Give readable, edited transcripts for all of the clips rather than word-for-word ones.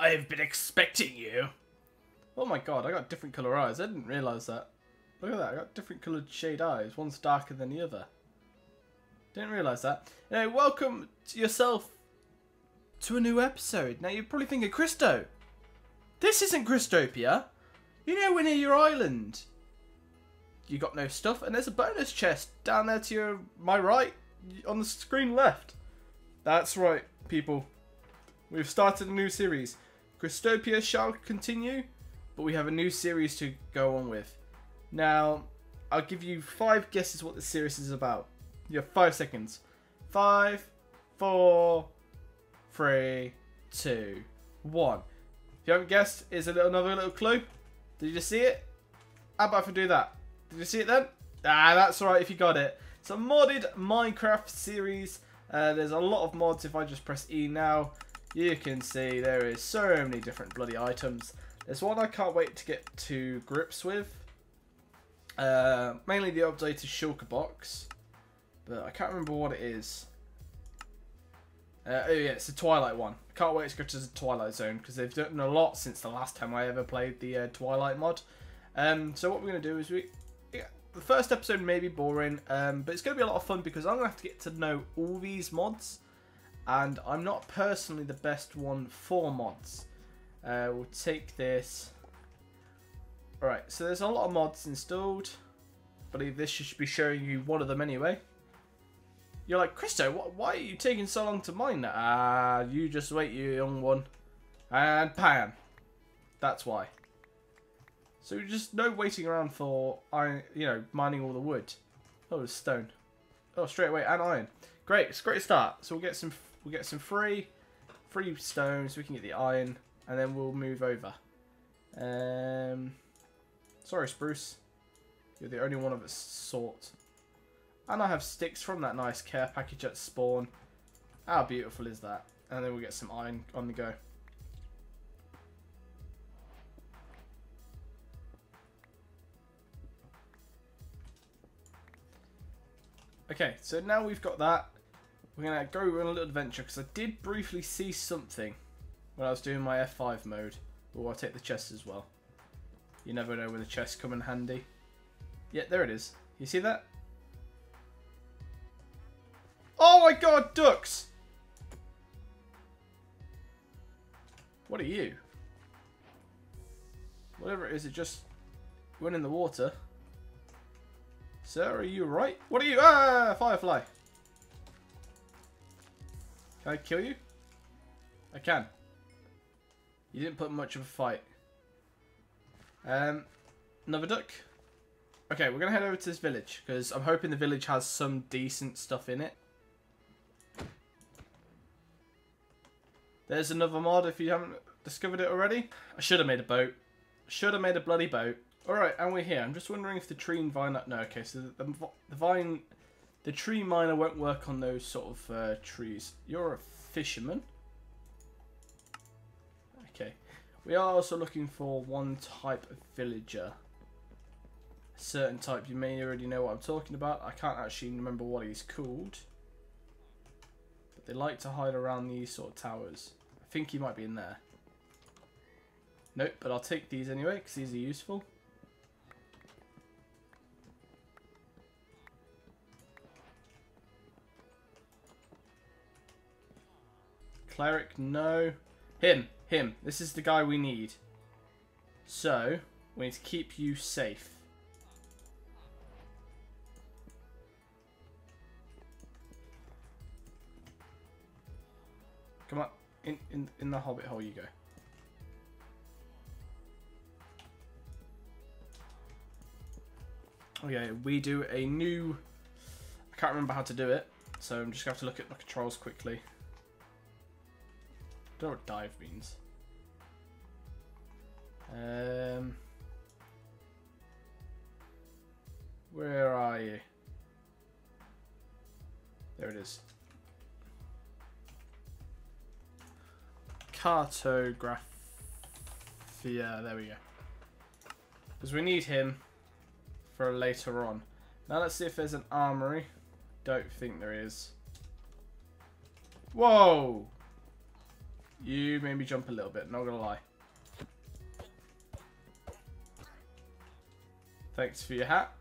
I have been expecting you. Oh my god, I got different colour eyes. I didn't realise that. Look at that, I got different coloured shade eyes. One's darker than the other. Didn't realise that. Anyway, welcome to yourself to a new episode. Now, you're probably thinking, Christo, this isn't Christopia. You know, we're near your island. You got no stuff, and there's a bonus chest down there to your, my right, on the screen left. That's right, people. We've started a new series. Christopia shall continue, but we have a new series to go on with. Now, I'll give you 5 guesses what this series is about. You have 5 seconds. 5, 4, 3, 2, 1. If you haven't guessed, here's another little clue. Did you just see it? How about if we do that? Did you see it then? Ah, that's alright if you got it. It's a modded Minecraft series. There's a lot of mods. If I just press E now, you can see there is so many different bloody items. There's one I can't wait to get to grips with. Mainly the updated Shulker Box. But I can't remember what it is. Oh yeah, it's the Twilight one. Can't wait to go to the Twilight Zone, because they've done a lot since the last time I ever played the Twilight mod. So what we're going to do is the first episode may be boring, but it's going to be a lot of fun because I'm going to have to get to know all these mods. And I'm not personally the best one for mods. We'll take this. Alright, so there's a lot of mods installed. I believe this should be showing you one of them anyway. You're like, Christo, why are you taking so long to mine that? Ah, you just wait, you young one. And bam. That's why. So just no waiting around for iron, you know, mining all the wood. Oh, there's stone. Oh, straight away and iron. Great, it's a great start. So we'll get some free stone, so we can get the iron, and then we'll move over. Sorry, spruce, you're the only one of its sort. And I have sticks from that nice care package at spawn. How beautiful is that? And then we'll get some iron on the go. Okay, so now we've got that, we're going to go on a little adventure, because I did briefly see something when I was doing my F5 mode. Oh, I'll take the chest as well. You never know when the chests come in handy. Yeah, there it is. You see that? Oh my god, ducks! What are you? Whatever it is, it just went in the water. Sir, are you right? What are you? Ah, firefly. Can I kill you? I can. You didn't put much of a fight. Another duck. Okay, we're going to head over to this village, because I'm hoping the village has some decent stuff in it. There's another mod if you haven't discovered it already. I should have made a boat. Should have made a bloody boat. Alright, and we're here. I'm just wondering if the tree and vine... No, okay, so the tree miner won't work on those sort of trees. You're a fisherman. Okay. We are also looking for one type of villager. A certain type. You may already know what I'm talking about. I can't actually remember what he's called. But they like to hide around these sort of towers. I think he might be in there. Nope, but I'll take these anyway, because these are useful. Cleric, no. Him. This is the guy we need. So, we need to keep you safe. Come on, in the hobbit hole you go. Oh yeah, we do a new... I can't remember how to do it, so I'm just going to have to look at the controls quickly. I don't know what dive means. Where are you? There it is. Cartographia. There we go. Because we need him for later on. Now let's see if there's an armory. Don't think there is. Whoa! You made me jump a little bit, not gonna lie. Thanks for your hat.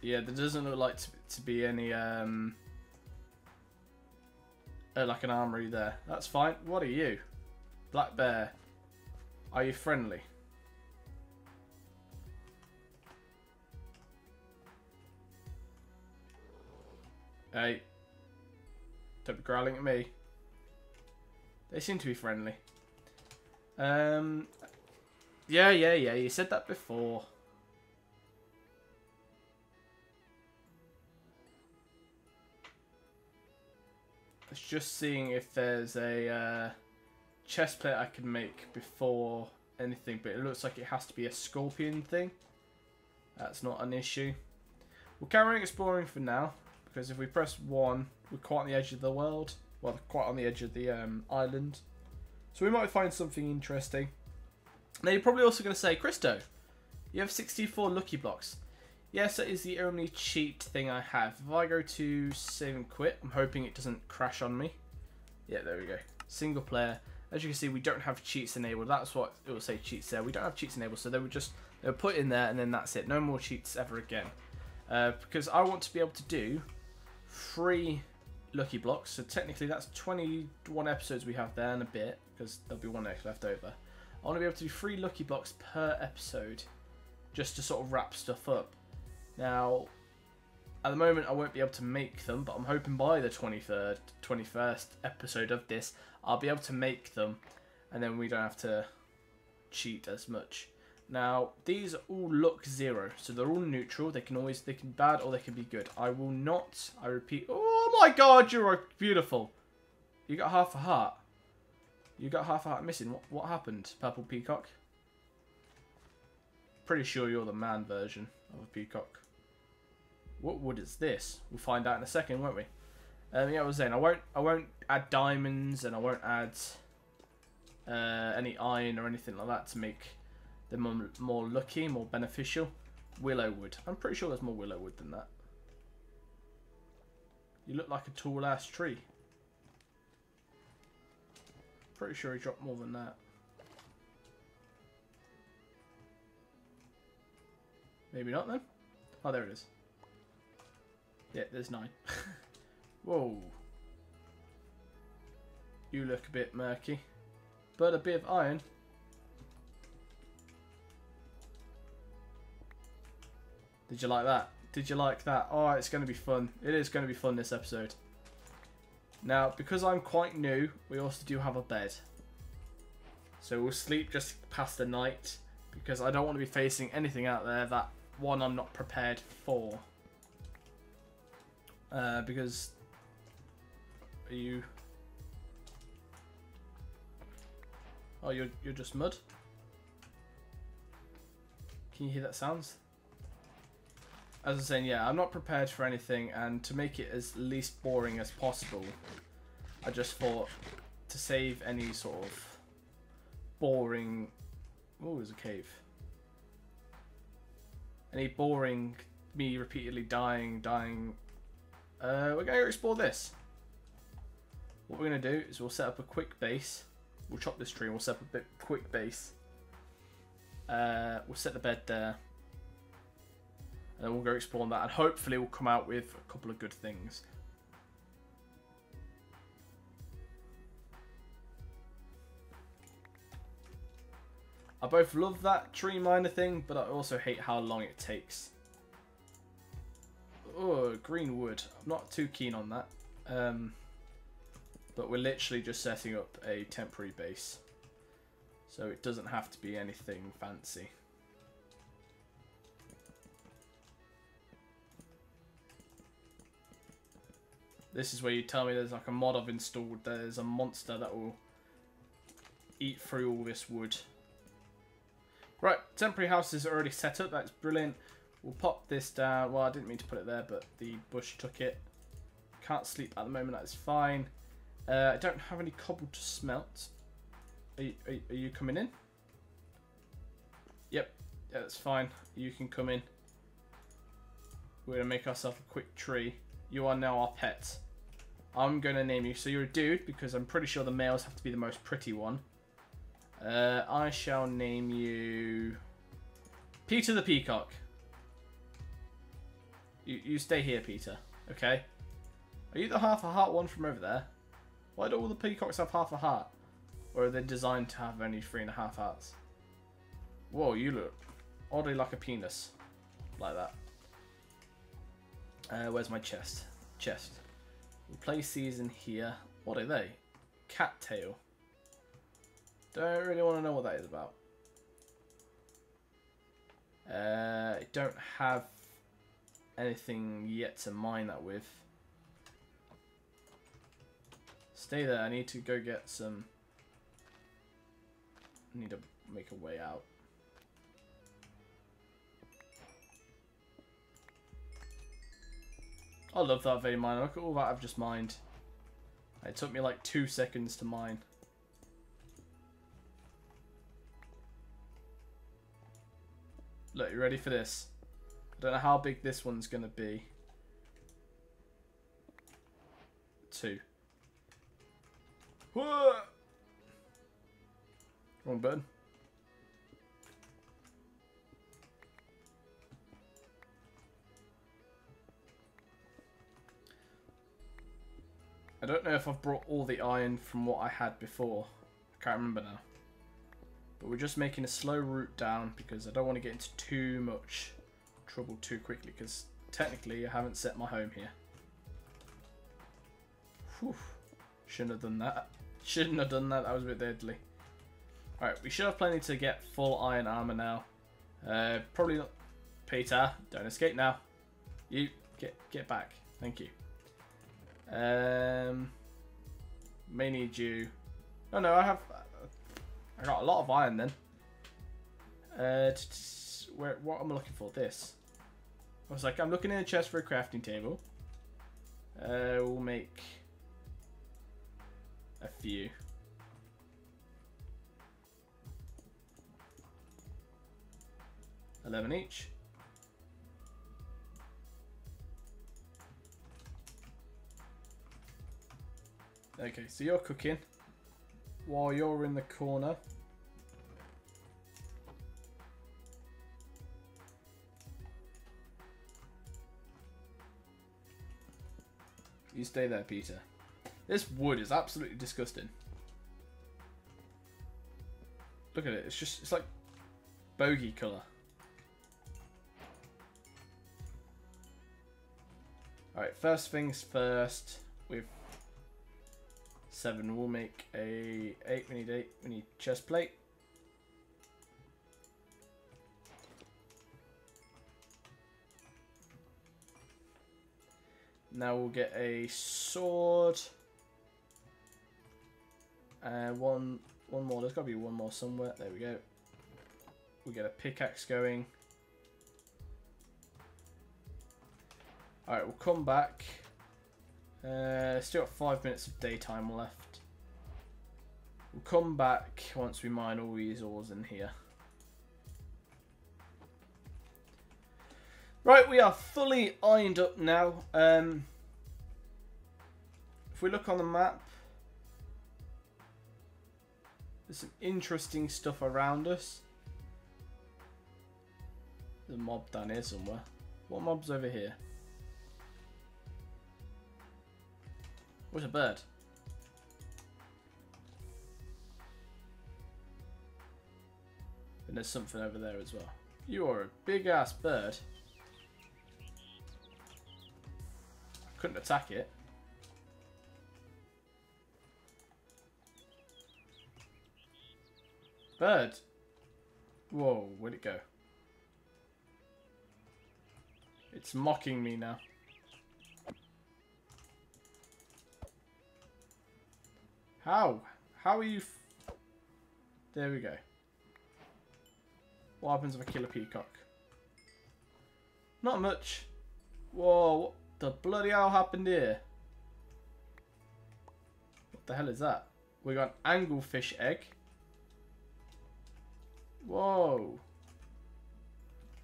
Yeah, there doesn't look like to be any, like an armory there. That's fine. What are you? Black bear. Are you friendly? Hey. Don't be growling at me. They seem to be friendly. Yeah. You said that before. It's just seeing if there's a chest plate I can make before anything, but it looks like it has to be a scorpion thing. That's not an issue. We'll carry on exploring for now, because if we press 1, we're quite on the edge of the world. Well, quite on the edge of the island. So we might find something interesting. Now, you're probably also going to say, Christo, you have 64 lucky blocks. Yes, that is the only cheat thing I have. If I go to save and quit, I'm hoping it doesn't crash on me. Yeah, there we go. Single player. As you can see, we don't have cheats enabled. That's what it will say, cheats there. We don't have cheats enabled, so they were put in there, and then that's it. No more cheats ever again. Because I want to be able to do 3 lucky blocks. So technically, that's 21 episodes we have there and a bit, because there'll be 1 left over. I want to be able to do 3 lucky blocks per episode, just to sort of wrap stuff up. Now, at the moment I won't be able to make them, but I'm hoping by the 21st episode of this, I'll be able to make them, and then we don't have to cheat as much. Now, these all look 0, so they're all neutral. They can be bad or they can be good. I will not, I repeat, oh my god, you're beautiful. You got half a heart. You got half a heart missing. What happened, Purple Peacock? Pretty sure you're the man version of a peacock. What wood is this? We'll find out in a second, won't we? Yeah, I was saying I won't add diamonds, and I won't add any iron or anything like that to make them more lucky, more beneficial. Willow wood. I'm pretty sure there's more willow wood than that. You look like a tall ass tree. Pretty sure he dropped more than that. Maybe not then. Oh, there it is. Yeah, there's 9. Whoa. You look a bit murky. But a bit of iron. Did you like that? Did you like that? Oh, it's going to be fun. It is going to be fun this episode. Now, because I'm quite new, we also do have a bed. So we'll sleep just past the night, because I don't want to be facing anything out there that, one, I'm not prepared for. Because... Are you... Oh, you're just mud? Can you hear that sounds? As I was saying, yeah, I'm not prepared for anything, and to make it as least boring as possible, I just thought to save any sort of boring... Oh, there's a cave. Any boring, me repeatedly dying. We're going to explore this. What we're going to do is we'll set up a quick base. We'll chop this tree and we'll set up a quick base. We'll set the bed there. And then we'll go explore that, and hopefully we'll come out with a couple of good things. I both love that tree miner thing, but I also hate how long it takes. Oh, green wood. I'm not too keen on that. But we're literally just setting up a temporary base. So it doesn't have to be anything fancy. This is where you tell me there's like a mod I've installed. There's a monster that will eat through all this wood. Right, temporary house is already set up. That's brilliant. We'll pop this down. Well, I didn't mean to put it there, but the bush took it. Can't sleep at the moment. That is fine. I don't have any cobble to smelt. Are you coming in? Yep. Yeah, that's fine. You can come in. We're going to make ourselves a quick tree. You are now our pet. I'm going to name you. So you're a dude, because I'm pretty sure the males have to be the most pretty one. I shall name you Peter the Peacock. You stay here, Peter. Okay. Are you the half a heart one from over there? Why do all the peacocks have half a heart? Or are they designed to have only 3.5 hearts? Whoa, you look oddly like a penis. Like that. Where's my chest? Chest. We'll place these in here. What are they? Cattail. Don't really want to know what that is about. I don't have anything yet to mine that with. Stay there. I need to go get some... I need to make a way out. I love that vein mine. Look at all that I've just mined. It took me like 2 seconds to mine. Look, you ready for this? I don't know how big this one's going to be. 2. Whoa! Wrong button. I don't know if I've brought all the iron from what I had before. I can't remember now. But we're just making a slow route down because I don't want to get into too much trouble too quickly because technically I haven't set my home here. Whew. Shouldn't have done that. Shouldn't have done that. That was a bit deadly. Alright, we should have plenty to get full iron armor now. Probably not. Peter, don't escape now. You, get back. Thank you. May need you. Oh no, I got a lot of iron then. What am I looking for? This. I was like, I'm looking in a chest for a crafting table. We'll make a few. $11 each. Okay, so you're cooking. While you're in the corner, you stay there, Peter. This wood is absolutely disgusting. Look at it. It's just—it's like bogey color. All right. First things first. We've 7, we'll make a 8, we need chest plate. Now we'll get a sword. One more, there's gotta be one more somewhere, there we go. We'll get a pickaxe going. Alright, we'll come back. Still got 5 minutes of daytime left. We'll come back once we mine all these ores in here. Right, we are fully ironed up now. If we look on the map, there's some interesting stuff around us. There's a mob down here somewhere. What mob's over here? What a bird. And there's something over there as well. You are a big ass bird. I couldn't attack it. Bird. Whoa, where'd it go? It's mocking me now. How? How are you? There we go. What happens if I kill a peacock? Not much. Whoa, what the bloody hell happened here? What the hell is that? We got an anglefish egg. Whoa.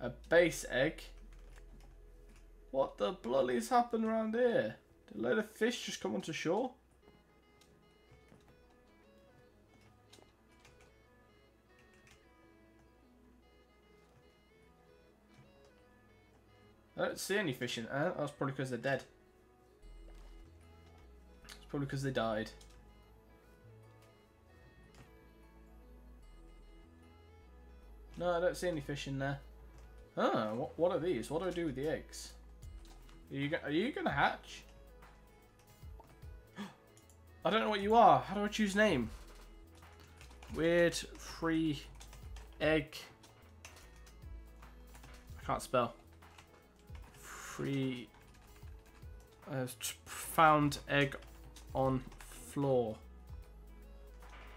A base egg. What the bloody's happened around here? Did a load of fish just come onto shore? I don't see any fish in there. That's probably because they're dead. It's probably because they died. No, I don't see any fish in there. Ah, what are these? What do I do with the eggs? Are you gonna hatch? I don't know what you are. How do I choose name? Weird free egg. I can't spell. Free found egg on floor.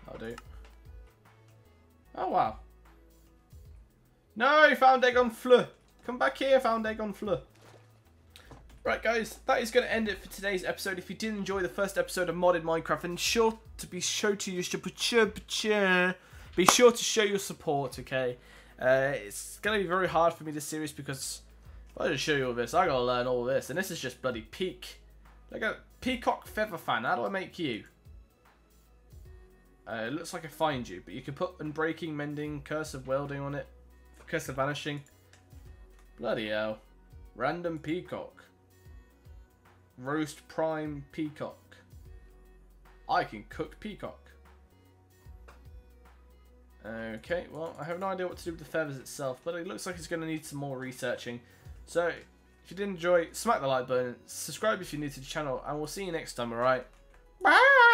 That'll do. Oh wow. No, found egg on floor. Come back here, found egg on floor. Right guys, that is going to end it for today's episode. If you did enjoy the first episode of Modded Minecraft, then be sure to show your support, okay? It's going to be very hard for me this series because if I just show you all this, I got to learn all this. And this is just bloody peak. Like a peacock feather fan, how do I make you? It looks like I find you, but you can put unbreaking, mending, curse of welding on it. Curse of vanishing. Bloody hell. Random peacock. Roast prime peacock. I can cook peacock. Okay, well, I have no idea what to do with the feathers itself, but it looks like it's going to need some more researching. So, if you did enjoy, smack the like button, subscribe if you're new to the channel, and we'll see you next time, alright? Bye!